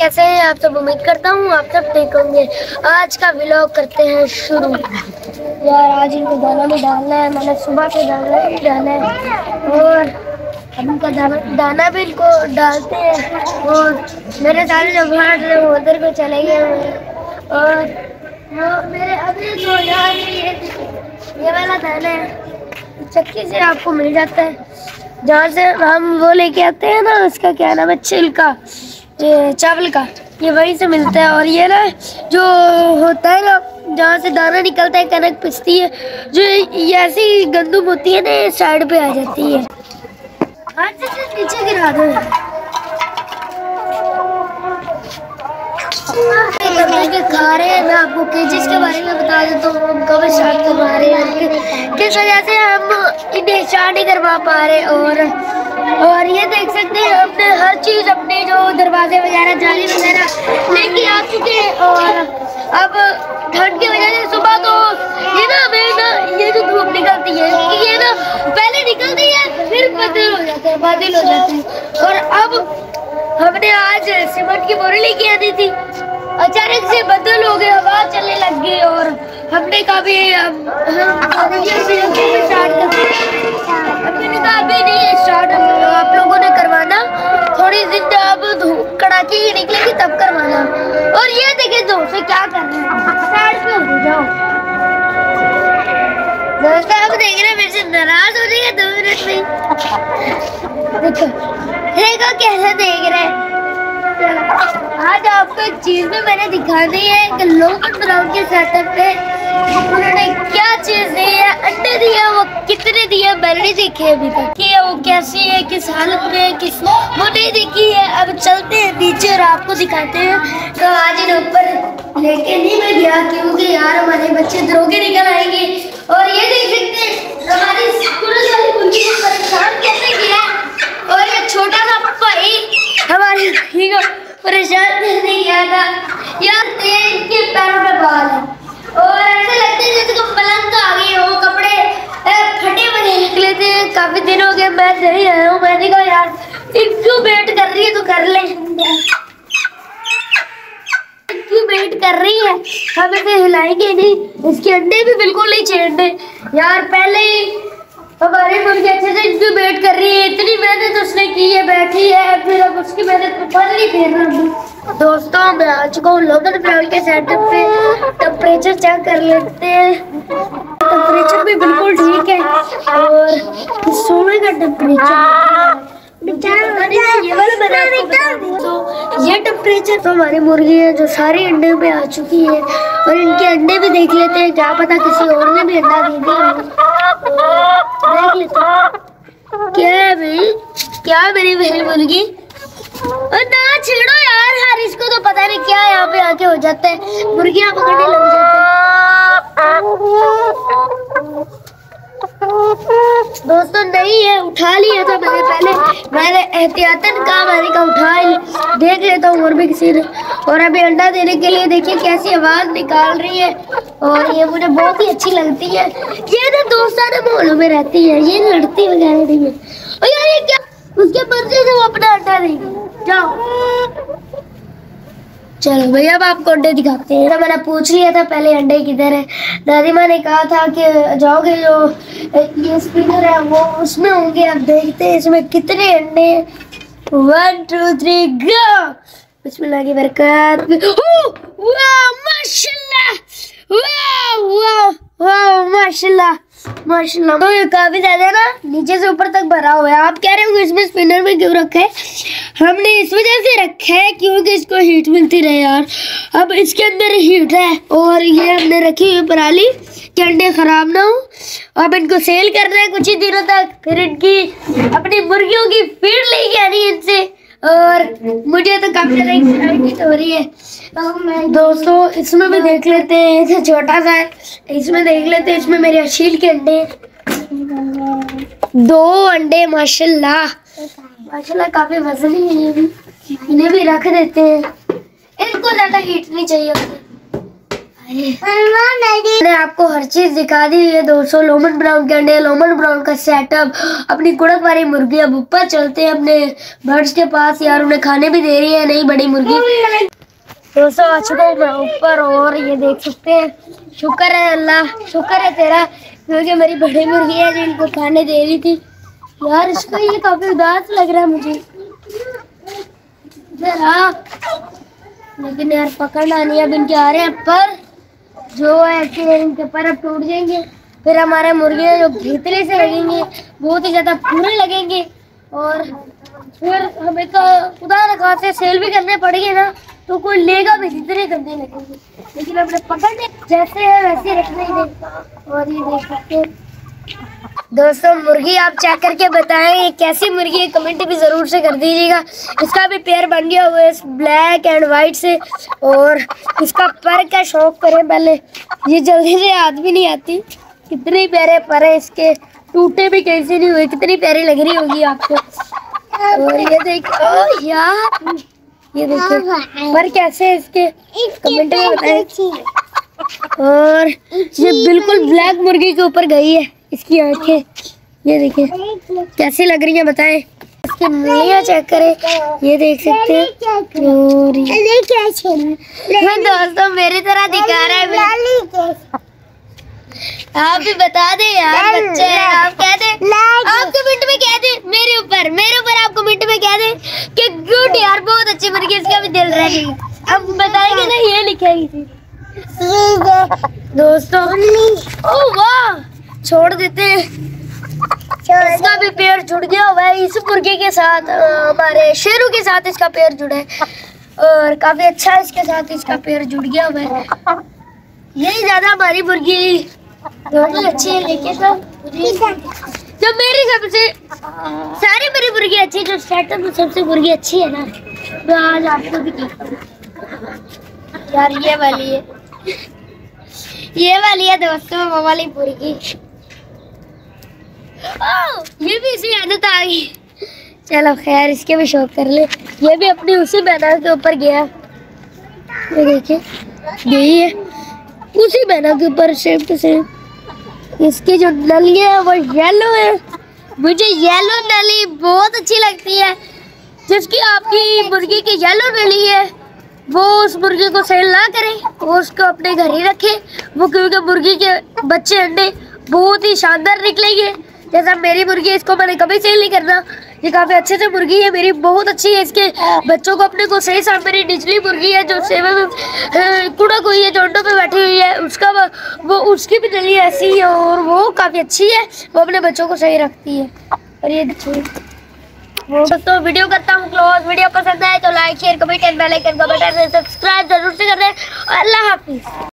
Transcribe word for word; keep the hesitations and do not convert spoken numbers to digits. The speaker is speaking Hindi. कैसे हैं आप सब? उम्मीद करता हूँ आप सब ठीक होंगे। आज का व्लॉग करते हैं शुरू। यार आज इनको दाना भी डालना है, मैंने सुबह से दाना भी डाला है और अब इनका दाना दाना भी इनको डालते हैं। और मेरे सारे जो भाड़ है वो उधर को चले गए और वो मेरे अभी जो यार ये ये वाला दाना है चक्की से आपको मिल जाता है, जहाँ से हम वो लेके आते हैं ना, उसका क्या नाम है, छिलका चावल का, ये वहीं से मिलता है। और ये ना जो होता है ना, जहाँ से दाना निकलता है, कनक पिसती है, जो ये ऐसी गंदुम होती है ना, ये साइड पे आ जाती है। हाथ से नीचे गिरा दो, खा रहे हैं। मैं आपको केजेस के बारे में बता देता हूँ, उनका भी स्टार्ट करवा रहे हैं, किस वजह से हम इन्हें स्टार्ट नहीं करवा पा रहे। और और ये देख सकते हैं अपने हर चीज़, अपने जो दरवाजे वगैरह, जाली वगैरह लेके आ चुके हैं। और अब ठंड की वजह से सुबह तो ये ना हमें ना ये जो धूप निकलती है ये ना पहले निकलती है फिर बादल हो जाते हैं, बादल हो जाते हैं। और अब हमने आज सीमेंट की बोरी लेके आनी थी, अचानक से बदल हो गए, हवा चलने लग गई और हमने कहा भी स्टार्ट आप लोगों ने करवाना, थोड़ी दिन अब धूप कड़ाके की निकलेगी तब करवाना। और ये देखे दो से क्या करना दोस्तों, अब देख रहे मेरे से नाराज हो जाएगा दो मिनट में। देखो देखो कैसे देख रहे हैं। आज आपको एक चीज में मैंने दिखानी है कि लोमन ब्राउन के सेटअप पे उन्होंने क्या चीज दी है, अंडे दिए, वो कितने दिए मैंने नहीं देखे अभी तक, कि वो कैसी है, किस हालत में, किस वो नहीं देखी है। अब चलते हैं नीचे और आपको दिखाते हैं। तो आज इन ऊपर लेके नहीं मैं गया क्योंकि यार हमारे बच्चे द्रोगे निकल आएंगे। और ये देख सकते हैं हमारी परेशान कैसे किया, और ये छोटा सा भाई हमारे भाई को परेशान करने गया था। यार इनके पैरों में बाल है और ऐसे लगता है जैसे पलंग आ गई हो, कपड़े फटे हुए निकले थे। काफी दिन हो गए मैं नहीं आया हूँ, मैंने कहा यार इंक्यूबेट कर रही है तो कर ले, इंक्यूबेट कर रही है, हम इसे हिलाएंगे नहीं, इसके अंडे भी बिल्कुल नहीं छेड़ने। यार पहले ही हमारे मुर्गी अच्छे से इंक्यूबेट कर रही है, इतनी मेहनत उसने की है, बैठी है, फिर अब उसकी मेहनत फल नहीं फेर रहा। दोस्तों मैं आ चुका हूँ लोमन ब्राउन के सेटअप पे, टेम्परेचर चेक कर लेते हैं। टेम्परेचर भी बिल्कुल ठीक है और सोने का टेम्परेचर ये वाला बना, तो ये टेम्परेचर तो हमारी मुर्गी है जो सारे अंडे पे आ चुकी है। और इनके अंडे भी देख लेते हैं, क्या पता किसी और ने भी अंडा दे दिया। क्या भाई, क्या मेरी मेरी मुर्गी, और ना छेड़ो यार, हर इसको तो पता नहीं क्या यहाँ पे आके हो जाता है, मुर्गियाँ पकड़ने लग जाती है। दोस्तों नहीं है, उठा लिया था मैंने पहले, मैंने एहतियातन कहा मैंने का उठा देख लेता हूँ और भी किसी ने। और अभी अंडा देने के लिए देखिए कैसी आवाज निकाल रही है और ये मुझे बहुत ही अच्छी लगती है। ये ना दोस्तों ना मोहल्लों में रहती है, ये लड़ती वगैरह नहीं है। और यार ये क्या उसके मर्जी से वो अपना अंडा देगी, जाओ। चलो भैया अब आपको अंडे दिखाते हैं। मैंने पूछ लिया था पहले अंडे किधर है, दादी माँ ने कहा था कि जाओगे जो ये स्पिनर है वो उसमें होंगे। अब देखते हैं इसमें कितने अंडे हैं। वन टू थ्री गो, बिस्मिल्लाह की बरकत। वाह माशाल्लाह, वाह वाह वाह माशाल्लाह माशाल्लाह। तो ये काफी ज्यादा ना नीचे से ऊपर तक भरा हुआ है। आप कह रहे हो इसमें स्पिनर में क्यों रखा है, हमने इस वजह से रखा है क्योंकि इसको हीट मिलती रहे। यार अब इसके अंदर हीट है और ये हमने रखी हुई पराली कि अंडे खराब ना हो। अब इनको सेल करना है कुछ ही दिनों तक, फिर इनकी अपनी मुर्गियों की फीड लेके आनी है इनसे। और मुझे तो काफी ज्यादा एक्साइटमेंट हो रही है। तो दोस्तों इसमें भी देख लेते हैं, ऐसे छोटा सा है, इसमें देख लेते हैं, इसमें मेरे असील के अंडे, दो अंडे माशाल्लाह माशाल्लाह, काफी वजनी है ये भी, इन्हें भी रख देते हैं, इनको ज्यादा हीट नहीं चाहिए। मैंने आपको हर चीज दिखा दी है दोस्तों, लोमन ब्राउन के अंडे, लोमन ब्राउन का सेटअप, अपनी कुड़क वाली मुर्गी। अब ऊपर चलते हैं अपने बर्ड्स के पास। यार उन्हें खाने भी दे रही है नहीं बड़ी मुर्गी। दोस्तों आ चुका हूँ मैं ऊपर और ये देख सकते हैं, शुक्र है अल्लाह, शुक्र है तेरा, क्योंकि मेरी बड़ी मुर्गी है जिनको खाने दे रही थी। यार इसको ये काफी उदास लग रहा है मुझे, लेकिन यार पकड़ना नहीं। अब इनके आ रहे हैं पर जो है इनके पर अब टूट जाएंगे, फिर हमारे मुर्गे जो भीतरे से लगेंगे बहुत ही ज़्यादा पूरे लगेंगे, और फिर हमें तो उधार खाते से सेल भी करने पड़ेंगे ना, तो कोई लेगा भी, जितने गंदे लगेंगे। लेकिन अपने पकड़ने जैसे है वैसे रखने ही। और ये देख सकते हैं दोस्तों मुर्गी, आप चेक करके बताएं ये कैसी मुर्गी है, कमेंट भी ज़रूर से कर दीजिएगा। इसका भी पेयर बन गया हुआ है ब्लैक एंड वाइट से, और इसका पर का शौक करें पहले, ये जल्दी से याद भी नहीं आती। कितने प्यारे पर है इसके, टूटे भी कैसे नहीं हुए, कितनी प्यारी लग रही होगी आपको। और ये देखिए यार, ये देखिए पर कैसे है इसके, कमेंट में बताएं। और ये बिल्कुल ब्लैक मुर्गी के ऊपर गई है इसकी आंखें, ये देखिए कैसी लग रही है बताएं। इसकी मुंडियां चेक करें, ये देख सकते हैं। और हाँ दोस्तों मेरी तरह दिखा रहा है, आप भी बता दें यार बच्चे, आप कह दें, आप कमेंट में कह दें मेरे ऊपर, मेरे ऊपर आप कमेंट में कह दें कि गुड यार बहुत अच्छी मुर्गी, इसका भी दिल रहेगी। अब बताएंगे ना ये लिखेगी दोस्तों। ओह वाह, छोड़ देते हैं, इसका भी पेड़ जुड़ गया हुआ है इस मुर्गी के साथ, हमारे शेरू के साथ इसका पेड़ जुड़ा है, और काफी अच्छा इसके साथ इसका पेड़ जुड़ गया हुआ है। यही ज्यादा हमारी मुर्गी दोनों अच्छी है, लेकिन जो मेरी सबसे सारी मेरी मुर्गी अच्छी है, जो सेटअप में सबसे मुर्गी अच्छी है ना, मैं आज आपको भी कहता हूँ यार ये वाली है, ये वाली है दोस्तों वो वाली मुर्गी। ओ, ये भी इसी आदत आ गई। चलो खैर इसके भी शौक कर ले, ये भी अपनी उसी मैदान के ऊपर गया, ये देखिए यही है उसी मैदान के ऊपर सेम टू सेम। इसके जो नलियाँ हैं वो येलो है, मुझे येलो नली बहुत अच्छी लगती है, जिसकी आपकी मुर्गी की येलो नली है वो उस मुर्गी को सेल ना करें, वो उसको अपने घर ही रखें वो, क्योंकि मुर्गी के बच्चे अंडे बहुत ही शानदार निकलेंगे। जैसा मेरी मुर्गी, इसको मैंने कभी सेल नहीं करना, ये काफ़ी अच्छे से मुर्गी है मेरी, बहुत अच्छी है, इसके बच्चों को अपने को सही साफ। मेरी निचली मुर्गी है जो सेवे में कुड़क हुई है, जो अंडों पर बैठी हुई है, उसका वो उसकी भी नली ऐसी है और वो काफ़ी अच्छी है, वो अपने बच्चों को सही रखती है। और ये दोस्तों वीडियो करता हूँ क्लोज, वीडियो पसंद आए तो like share comment and bell icon का बटन सब्सक्राइब जरूर से कर दें। अल्लाह हाफिज।